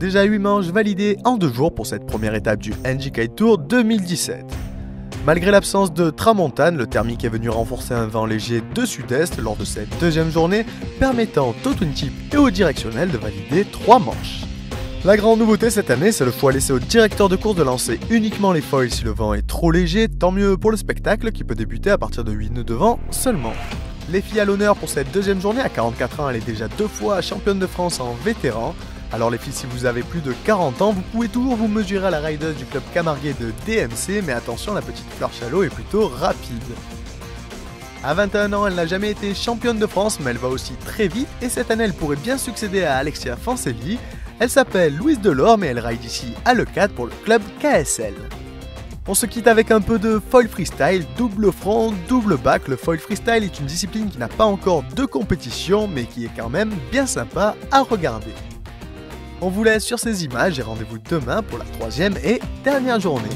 Déjà 8 manches validées en 2 jours pour cette première étape du ENGIE Kite Tour 2017. Malgré l'absence de tramontane, le thermique est venu renforcer un vent léger de sud-est lors de cette deuxième journée, permettant au twin tip et au directionnel de valider 3 manches. La grande nouveauté cette année, c'est le choix laissé au directeur de course de lancer uniquement les foils si le vent est trop léger, tant mieux pour le spectacle qui peut débuter à partir de 8 nœuds de vent seulement. Les filles à l'honneur pour cette deuxième journée, à 44 ans, elle est déjà 2 fois championne de France en vétéran. Alors les filles, si vous avez plus de 40 ans, vous pouvez toujours vous mesurer à la rideuse du club Camargue de DMC, mais attention, la petite Claire Chalot est plutôt rapide. À 21 ans, elle n'a jamais été championne de France, mais elle va aussi très vite, et cette année, elle pourrait bien succéder à Alexia Fonselli. Elle s'appelle Louise Delorme et elle ride ici à Leucate pour le club KSL. On se quitte avec un peu de foil freestyle, double front, double back. Le foil freestyle est une discipline qui n'a pas encore de compétition mais qui est quand même bien sympa à regarder. On vous laisse sur ces images et rendez-vous demain pour la 3e et dernière journée.